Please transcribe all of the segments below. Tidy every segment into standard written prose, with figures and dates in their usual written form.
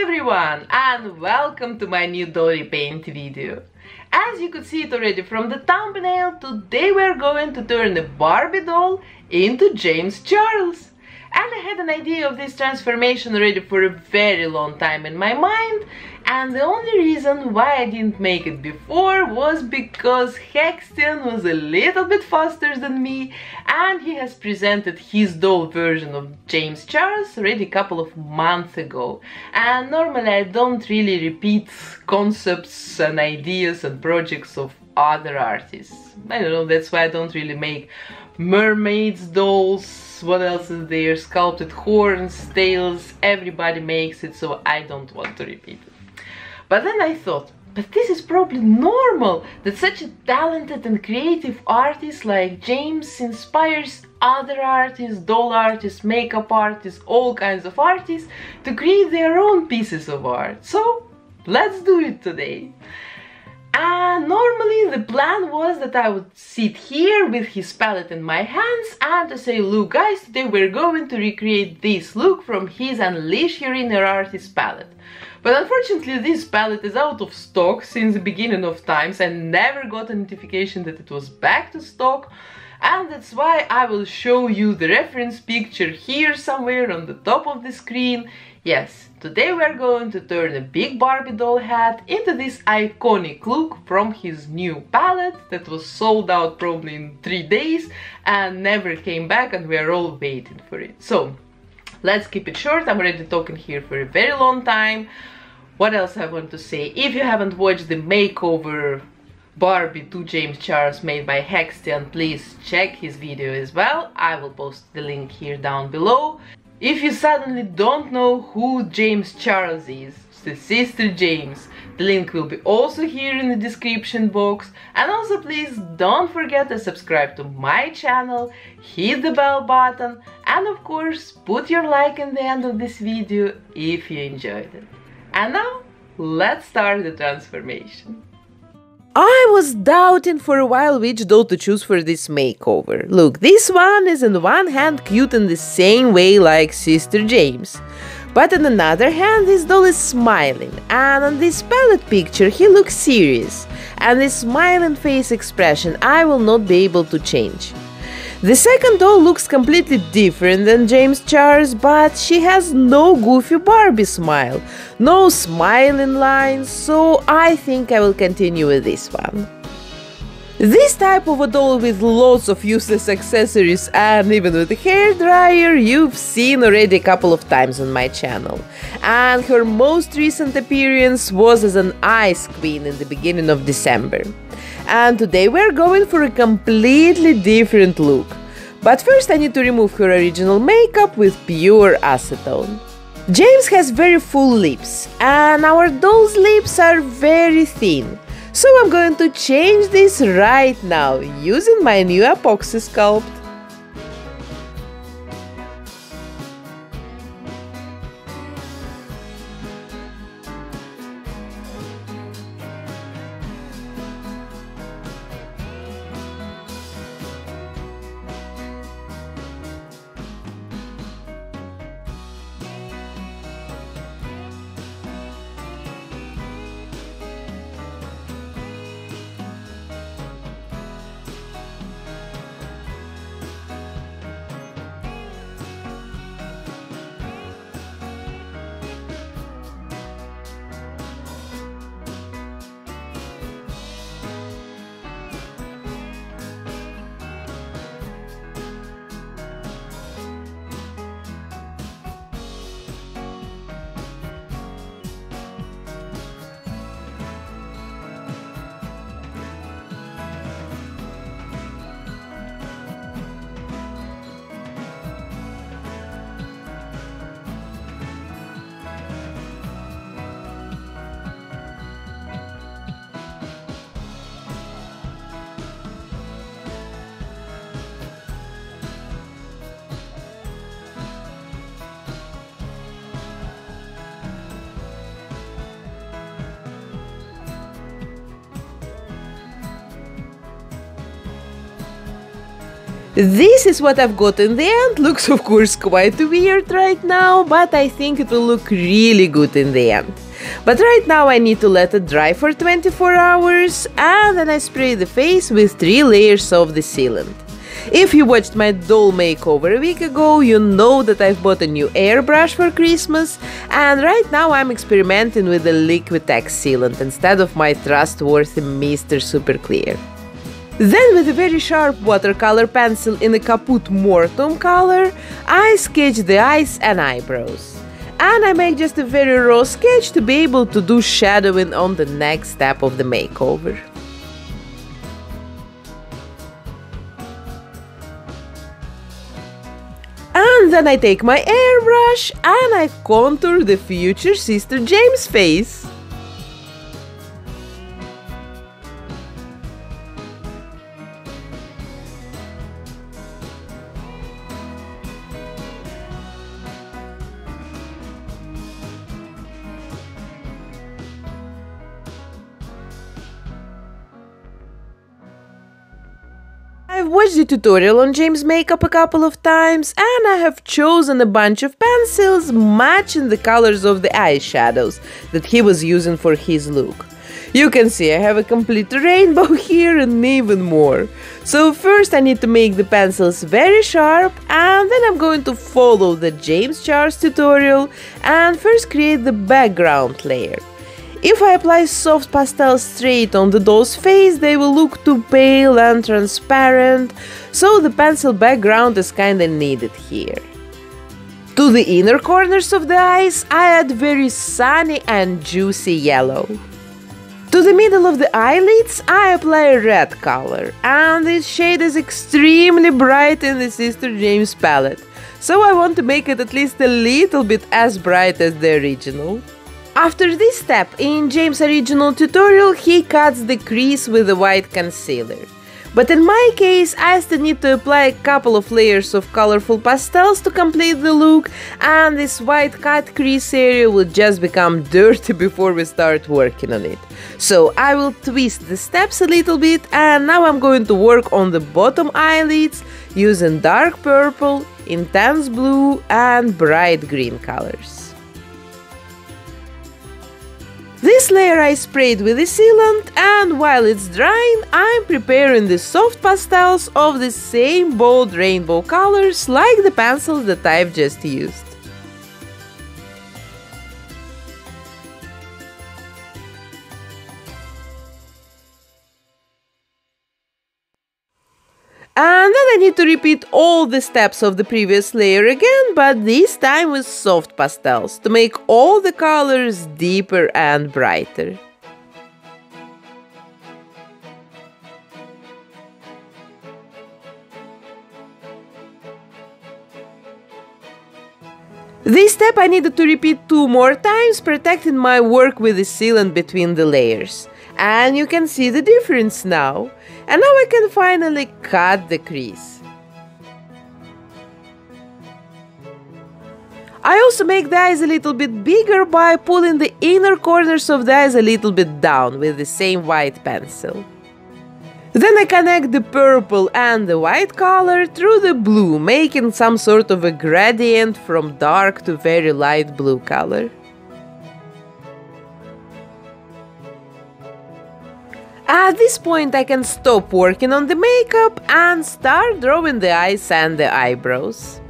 Hello everyone and welcome to my new doll repaint video. As you could see it already from the thumbnail, today we're going to turn the Barbie doll into James Charles. And I had an idea of this transformation already for a very long time in my mind, and the only reason why I didn't make it before was because Hextian was a little bit faster than me and he has presented his doll version of James Charles already a couple of months ago. And normally I don't really repeat concepts and ideas and projects of other artists. I don't know, that's why I don't really make mermaids dolls, what else is there, sculpted horns, tails, everybody makes it, so I don't want to repeat it. But then I thought, but this is probably normal that such a talented and creative artist like James inspires other artists, doll artists, makeup artists, all kinds of artists to create their own pieces of art. So let's do it today. Normally the plan was that I would sit here with his palette in my hands and to say, look guys, today we're going to recreate this look from his Unleash Your Inner Artist palette. But unfortunately this palette is out of stock since the beginning of times. I never got a notification that it was back to stock, and that's why I will show you the reference picture here somewhere on the top of the screen. Yes, today we are going to turn a big Barbie doll head into this iconic look from his new palette that was sold out probably in 3 days and never came back, and we are all waiting for it. So let's keep it short, I'm already talking here for a very long time. What else I want to say? If you haven't watched the makeover Barbie to James Charles made by Hextian, please check his video as well. I will post the link here down below. If you suddenly don't know who James Charles is, the sister James, the link will be also here in the description box. And also please don't forget to subscribe to my channel, hit the bell button, and of course put your like in the end of this video if you enjoyed it. And now let's start the transformation. I was doubting for a while which doll to choose for this makeover. Look, this one is on one hand cute in the same way like Sister James, but on another hand this doll is smiling, and on this palette picture he looks serious, and this smiling face expression I will not be able to change. The second doll looks completely different than James Charles, but she has no goofy Barbie smile, no smiling lines, so I think I will continue with this one. This type of a doll with lots of useless accessories and even with a hairdryer you've seen already a couple of times on my channel. And her most recent appearance was as an ice queen in the beginning of December. And today we're going for a completely different look. But first I need to remove her original makeup with pure acetone. James has very full lips, and our doll's lips are very thin. So I'm going to change this right now using my new epoxy sculpt. This is what I've got in the end. Looks of course quite weird right now, but I think it will look really good in the end. But right now I need to let it dry for 24 hours and then I spray the face with 3 layers of the sealant. If you watched my doll makeover a week ago, you know that I've bought a new airbrush for Christmas, and right now I'm experimenting with the Liquitex sealant instead of my trustworthy Mr. Super Clear. Then with a very sharp watercolor pencil in a caput mortuum color, I sketch the eyes and eyebrows. And I make just a very raw sketch to be able to do shadowing on the next step of the makeover. And then I take my airbrush and I contour the future Sister James face. I've watched the tutorial on James makeup a couple of times and I have chosen a bunch of pencils matching the colors of the eyeshadows that he was using for his look. You can see I have a complete rainbow here and even more. So first I need to make the pencils very sharp and then I'm going to follow the James Charles tutorial and first create the background layer. If I apply soft pastels straight on the doll's face, they will look too pale and transparent, so the pencil background is kinda needed here. To the inner corners of the eyes, I add very sunny and juicy yellow. To the middle of the eyelids, I apply a red color, and this shade is extremely bright in the Sister James palette, so I want to make it at least a little bit as bright as the original. After this step, in James' original tutorial, he cuts the crease with a white concealer. But in my case, I still need to apply a couple of layers of colorful pastels to complete the look, and this white cut crease area will just become dirty before we start working on it. So I will twist the steps a little bit, and now I'm going to work on the bottom eyelids using dark purple, intense blue and bright green colors. This layer I sprayed with the sealant, and while it's drying, I'm preparing the soft pastels of the same bold rainbow colors like the pencils that I've just used. And then I need to repeat all the steps of the previous layer again, but this time with soft pastels, to make all the colors deeper and brighter. This step I needed to repeat 2 more times, protecting my work with the sealant between the layers. And you can see the difference now. And now I can finally cut the crease. I also make the eyes a little bit bigger by pulling the inner corners of the eyes a little bit down with the same white pencil. Then I connect the purple and the white color through the blue, making some sort of a gradient from dark to very light blue color. At this point I can stop working on the makeup and start drawing the eyes and the eyebrows.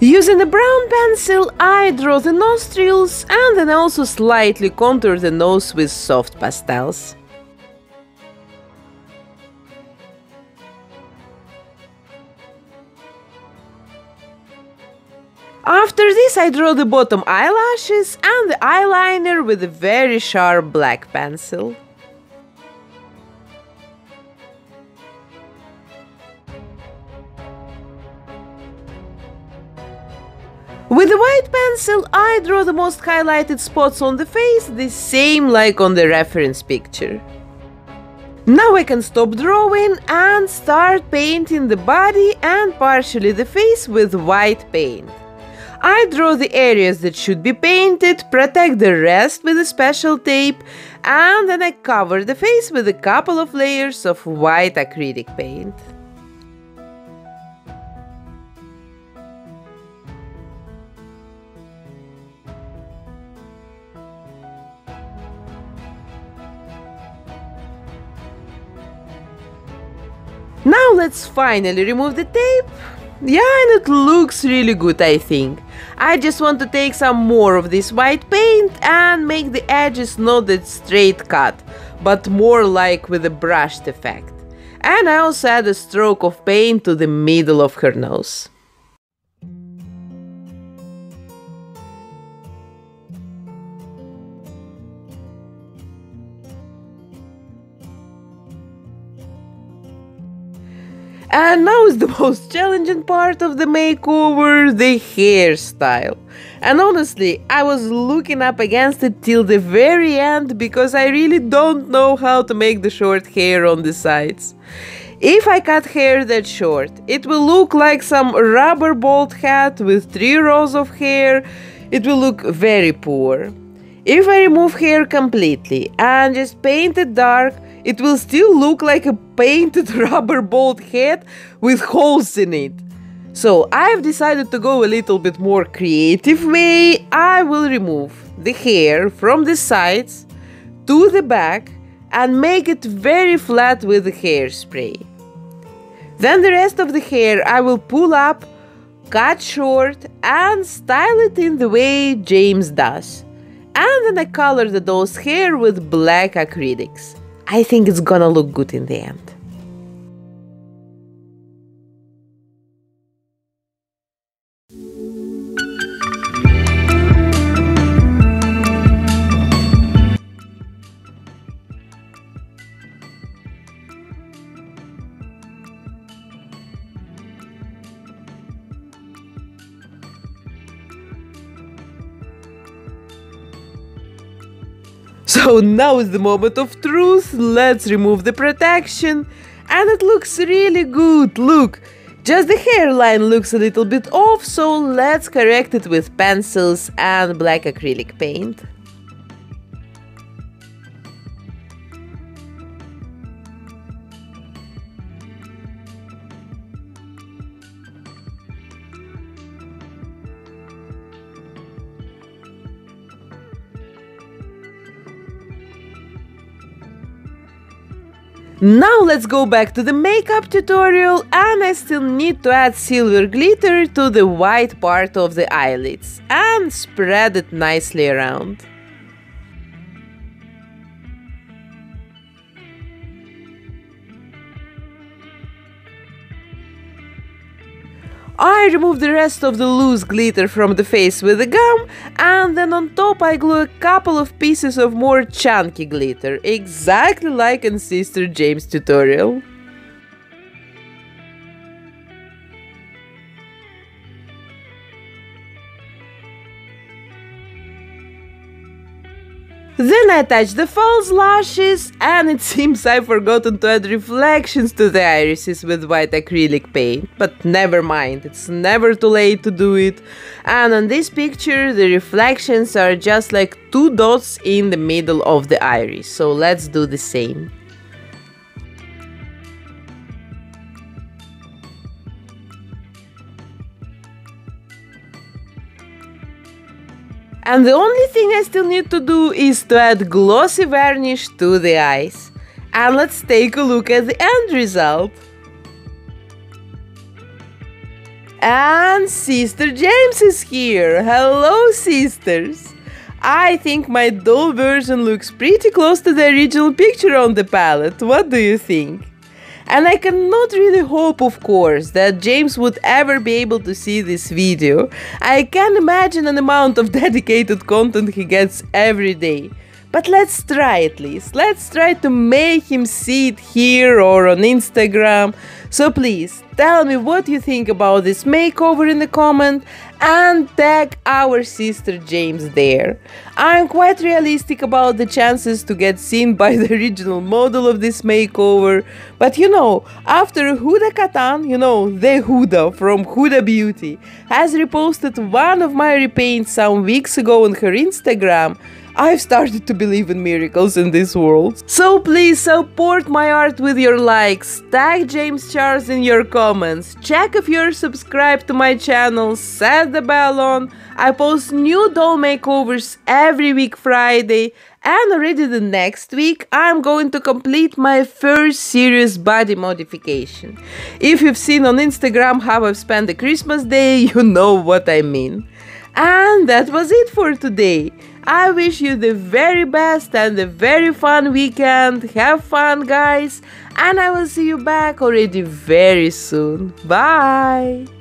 Using a brown pencil, I draw the nostrils and then also slightly contour the nose with soft pastels. After this I draw the bottom eyelashes and the eyeliner with a very sharp black pencil. With the white pencil I draw the most highlighted spots on the face, the same like on the reference picture. Now I can stop drawing and start painting the body and partially the face with white paint. I draw the areas that should be painted, protect the rest with a special tape, and then I cover the face with a couple of layers of white acrylic paint. Now let's finally remove the tape. Yeah, and it looks really good, I think. I just want to take some more of this white paint and make the edges not that straight cut, but more like with a brushed effect. And I also add a stroke of paint to the middle of her nose. And now is the most challenging part of the makeover, the hairstyle. And honestly, I was looking up against it till the very end because I really don't know how to make the short hair on the sides. If I cut hair that short, it will look like some rubber bald hat with 3 rows of hair. It will look very poor. If I remove hair completely and just paint it dark, it will still look like a painted rubber bald head with holes in it. So I've decided to go a little bit more creative way. I will remove the hair from the sides to the back and make it very flat with the hairspray. Then the rest of the hair I will pull up, cut short and style it in the way James does. And then I color the doll's hair with black acrylics. I think it's gonna look good in the end. So now is the moment of truth, let's remove the protection, and it looks really good, look, just the hairline looks a little bit off, so let's correct it with pencils and black acrylic paint. Now let's go back to the makeup tutorial, and I still need to add silver glitter to the white part of the eyelids and spread it nicely around. I remove the rest of the loose glitter from the face with a gum, and then on top I glue a couple of pieces of more chunky glitter, exactly like in Sister James' tutorial. Then I attach the false lashes, and it seems I've forgotten to add reflections to the irises with white acrylic paint, but never mind, it's never too late to do it. And on this picture the reflections are just like 2 dots in the middle of the iris, so let's do the same. And the only thing I still need to do is to add glossy varnish to the eyes. And let's take a look at the end result. And Sister James is here! Hello, sisters! I think my doll version looks pretty close to the original picture on the palette. What do you think? and I cannot really hope, of course, that James would ever be able to see this video. I can't imagine an amount of dedicated content he gets every day. But let's try at least. Let's try to make him see it here or on Instagram. So please, tell me what you think about this makeover in the comment and tag our sister James there. I'm quite realistic about the chances to get seen by the original model of this makeover. But you know, after Huda Kattan, you know, the Huda from Huda Beauty, has reposted one of my repaints some weeks ago on her Instagram, I've started to believe in miracles in this world. So please support my art with your likes, tag James Charles in your comments, check if you're subscribed to my channel, set the bell on. I post new doll makeovers every week Friday, and already the next week I'm going to complete my first serious body modification. If you've seen on Instagram how I've spent the Christmas day, you know what I mean. And that was it for today. I wish you the very best and a very fun weekend. Have fun, guys, and I will see you back already very soon. Bye!